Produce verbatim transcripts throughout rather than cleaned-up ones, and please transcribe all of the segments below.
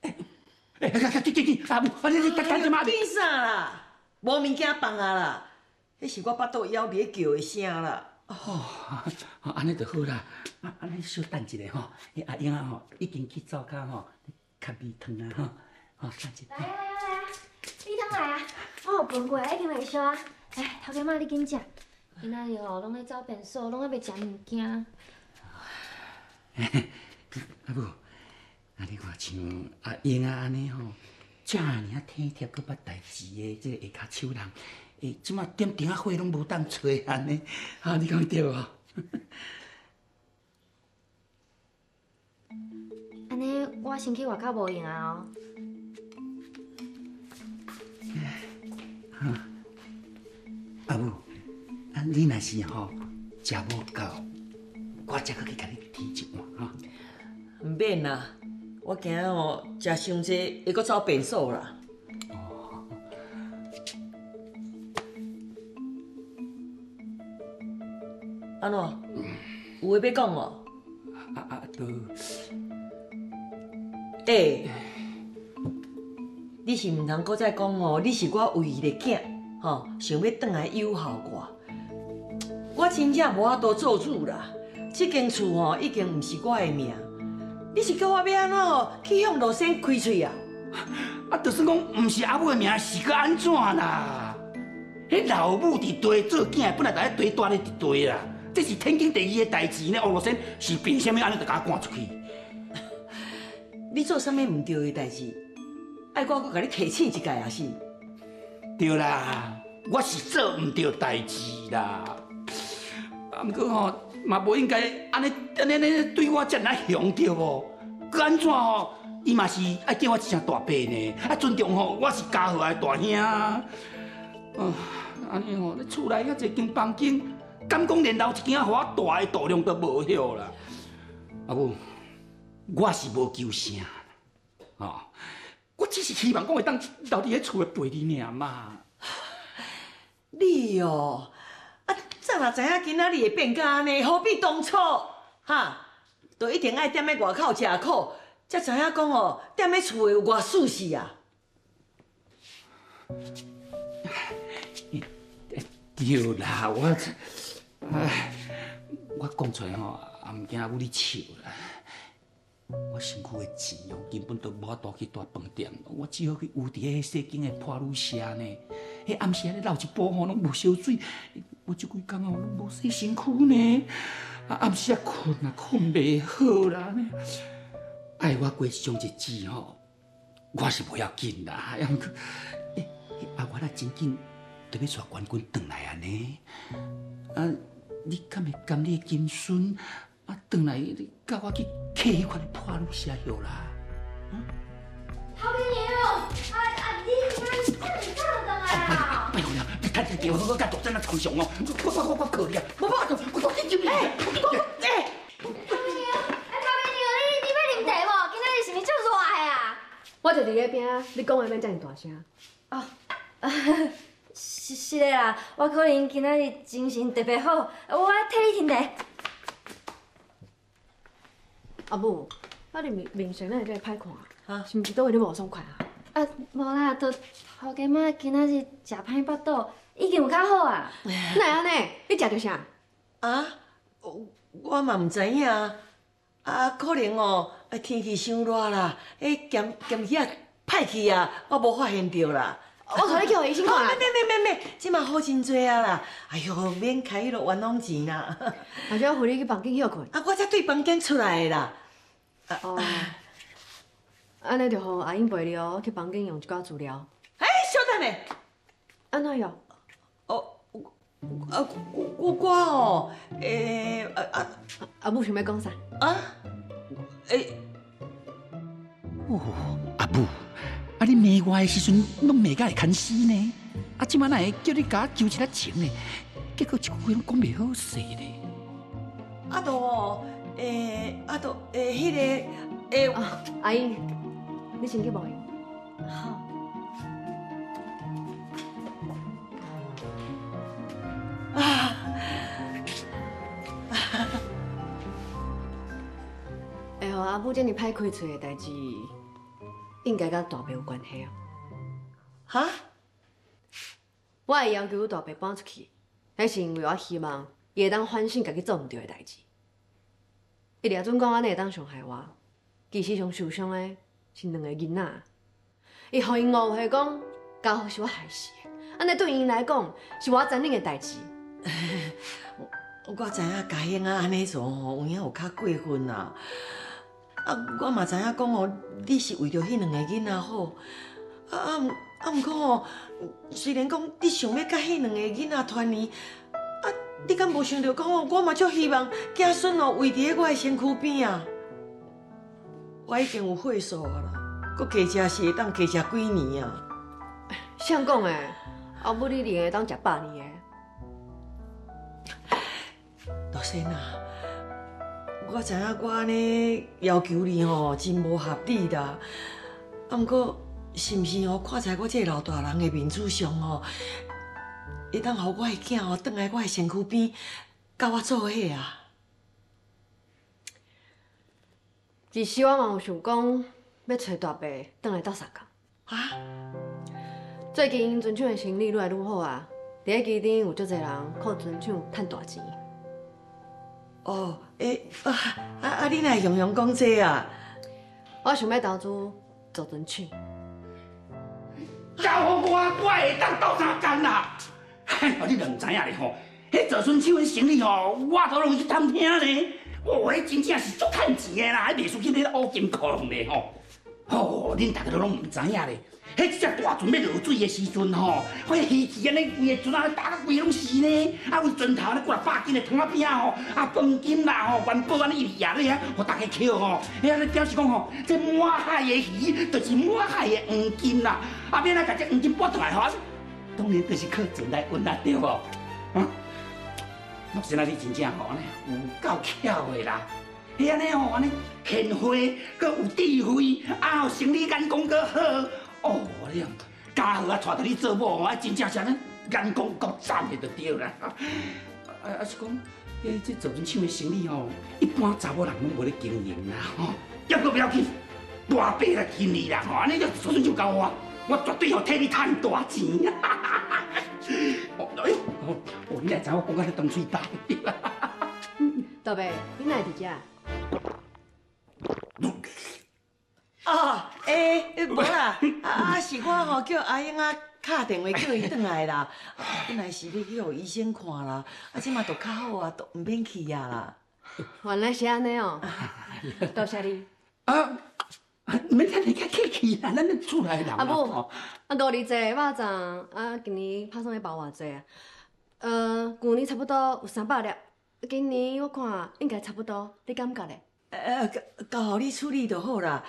哎，哎，去去去！啊，反正等一马。变啥啦？无物件放啊啦！迄是我巴肚枵咧叫的声啦。哦，哦，安尼就好啦。啊，安尼稍等一下吼。迄阿英啊吼，已经去灶骹吼，吸米汤啊吼。哦，等一下。来啊来啊！米汤来啊！我有分过，一定会烧啊。哎，头家妈，你紧食。今仔日吼，拢咧走便所，拢还袂食物件。 阿母，阿你看像阿英啊安尼吼，正尔啊体贴，搁捌代志的，即个下骹手人，诶，即马点点啊火拢无当吹安尼，啊，你讲对无？安尼我先去外口无闲啊哦。阿母，啊你若是吼食无够，我再去甲你添一碗。 唔免啦，我今日哦食伤济，会阁走便所啦。哦。安怎？有话要讲哦。啊啊，都。哎，你是唔通阁再讲哦？你是我唯一的囝，吼，想要倒来友好我，我真正无法度做主啦。这间厝哦，已经唔是我的命。 你是叫我要安怎哦？去向罗生开嘴啊！啊，就算讲唔是阿母的名，是搁安怎啦？迄老母伫地做囝，本来就爱地住咧伫地啦，这是天经地义的代志呢。王罗生是凭什么安尼就甲我赶出去？你做啥物唔对的代志？爱我搁甲你提醒一届也是。对啦，我是做唔对代志啦。啊，毋过吼。 嘛无应该安尼安尼安尼对我遮尔凶着哦，佮安怎吼？伊嘛是爱叫我一声大伯呢，啊尊重吼，我是家和的大兄。啊，安尼吼，你厝内遐侪间房间，敢讲连留一间啊，互我大的度量都无许啦。阿母，我是无求啥，哦，我只是希望我会当留伫个厝内陪你尔嘛。你哦。 咱若知影今仔日会变到安尼，何必当初？哈，就一定爱踮咧外口吃苦，才知影讲哦，踮咧厝诶有偌舒适啊。对啦，我，唉，我讲出来吼，也唔惊阿母你笑啦。我身躯诶钱哦，根本都无法度去大饭店，我只好去有伫个细间诶破旅社呢。 迄暗时咧流一波吼，拢无烧水。我即几工吼，拢无洗身躯呢。啊，暗时啊困啊困袂好啦。哎，我过上日子吼，我是袂要紧啦。啊，毋过，啊我若真紧，就要带冠军转来安尼。啊，你敢会甘你金孙啊转来，甲我去客迄款破路社药啦？啊？头家娘，啊啊你你你你。 哎呦呀！你看这电话，我干躲在那床上哦，我我我我可怜，我我我我我救命！哎，哎，头家娘，哎，头家娘，你你要啉茶无？今仔日是咪足热的啊？我就伫个边啊，你讲话免遮尔大声。哦，是是的啦，我可能今仔日精神特别好，我替你斟茶。阿母，我哋面面相哪会遮歹看啊？是毋是倒位你无爽快啊？ 啊，无啦，都头家妈今仔日食歹巴肚，已经有较好啊。哪安尼？你食着啥？啊，我嘛毋知影啊。啊，可能哦，啊天气伤热啦，迄咸咸鱼啊歹去啊，我无发现着啦。我同你去互医生看啦。免免免免，即嘛好真多啊啦。哎呦，免开迄落冤枉钱啦。或者我扶你去房间休困。啊，我才对房间出来的啦。哦。 安尼就互阿英陪你哦，去房间用一寡资料。哎，稍等下，安怎用？哦，啊，我我哦，诶，啊啊，阿母想要讲啥？啊？诶，哦，阿母，啊你骂我的时阵，拢骂到会牵死呢？啊，即摆哪会叫你甲我纠一呾情呢？结果一句话拢讲袂好势呢。啊，都诶，啊都诶，迄个诶，阿英。 你先去忙伊。好。啊！哎呦，互阿母遮尼歹开嘴的代志，应该甲大伯有关系啊。哈？我会要求大伯搬出去，迄是因为我希望伊会当反省家己做毋对的代志。伊掠准讲安尼会当伤害我，其实上受伤的是两个囡仔。伊互因误会讲，家伙是我害死的，安尼对因来讲是我残忍的代志。我知影家英啊安尼做吼，有影有较过分啦。啊，我嘛知影讲吼，你是为着迄两个囡仔好。啊啊唔啊唔过吼，虽然讲你想要甲迄两个囡仔团圆，啊，你敢无想着讲吼，我嘛足希望子孙哦围伫个我诶身躯边啊。我已经有岁数啊啦，搁加食是会当加食几年啊。谁讲诶？后尾你连会当食百年诶？ 老先啊，我知影我安尼要求你吼，真无合理啦。啊，毋过是毋是吼，看在我这老大人的面子上吼，会当互我的囝吼，倒来我的身躯边，甲我做伙啊？其实我嘛有想讲，要找大伯倒来斗相共。啊？最近因船厂的生意愈来愈好啊，伫个基顶有足侪人靠船厂趁大钱。 哦，诶、欸，啊啊啊！你来用用讲这啊？我想要投资做船厂。教我我我会当斗相共啦！哎呦，你著唔知影咧吼，迄做船厂的生意吼，我都拢去探听咧。哦，迄真正是足趁钱的啦，迄袂输去咧乌金矿咧吼。吼、哦，恁大家都拢唔知影咧。迄只大船要落水的时阵吼，迄鱼翅安尼规个船啊，打到规拢是呢。啊，为船头咧过来百斤的桶仔边啊吼，啊饭金啦吼，元宝安尼伊掠咧啊，互大家捡吼。遐咧表示讲吼，即满海的鱼，就是满海的黄金啦。啊，要哪甲只黄金拨倒来吼？当然就是靠船来运啦，对无？啊，我先啊，你真正吼安尼有够巧的啦。 遐安尼吼，安尼贤惠，佮有智慧，啊，有生理眼光佮好。哦，你讲，家伙啊，娶到你做某，啊，真正是安尼眼光够赞的就对啦。啊，啊是讲，迄即做船厂的生意吼，一般查某人拢无咧经营啦吼。要阁不要紧，大伯来经营啦吼，安尼就做船厂交我，我绝对吼替你赚大钱。哦，哎呦，哦，你来查我讲到咧当水大。大伯，你哪会伫遮？ 哦，诶、欸，无啦，啊是我吼叫阿英啊敲电话叫伊转来啦。本来是要去互医生看啦，啊，即嘛都较好啊，都毋免去啊啦。原来是安尼哦，多谢你。啊，免遐尼客气啦，咱咧厝内人啦。啊不，啊五二节肉粽，啊今年拍算要包偌济啊？呃，旧年差不多有三百粒，今年我看应该差不多，你感觉咧？ 呃，交互你处理就好啦。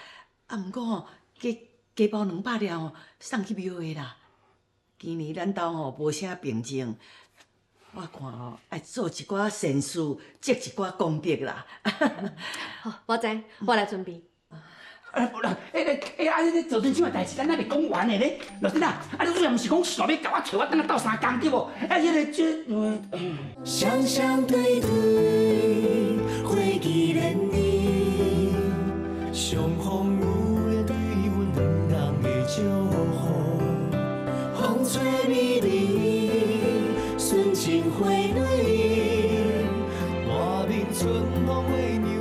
啊，毋过吼，加加包两百粒吼，送去庙会啦。今年咱兜吼无啥平静，我看吼爱做一寡善事，积一寡功德啦。好，我知，我来准备。啊，无啦，诶诶，啊，你做阵即个代志，咱哪会讲完的咧？老师啊，啊，你主要毋是讲想要甲我找我等下斗相共对无？啊，迄个即，嗯。双双对对，回忆连。 上风雨的对阮两人的祝福，风吹微微，纯情花蕊，满面春风为你。